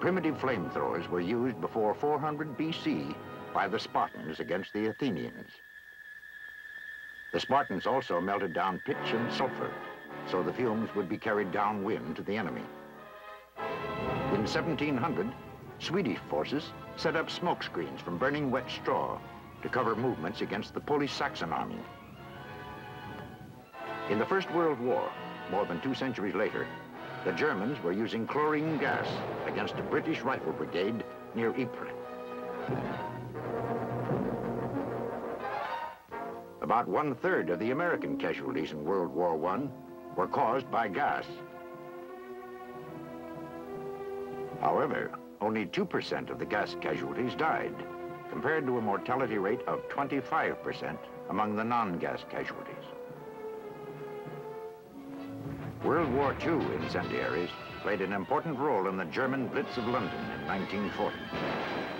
Primitive flamethrowers were used before 400 BC by the Spartans against the Athenians. The Spartans also melted down pitch and sulfur, so the fumes would be carried downwind to the enemy. In 1700, Swedish forces set up smoke screens from burning wet straw to cover movements against the Polish Saxon army. In the First World War, more than 2 centuries later, the Germans were using chlorine gas against a British rifle brigade near Ypres. About 1/3 of the American casualties in World War I were caused by gas. However, only 2% of the gas casualties died, compared to a mortality rate of 25% among the non-gas casualties. World War II incendiaries played an important role in the German Blitz of London in 1940.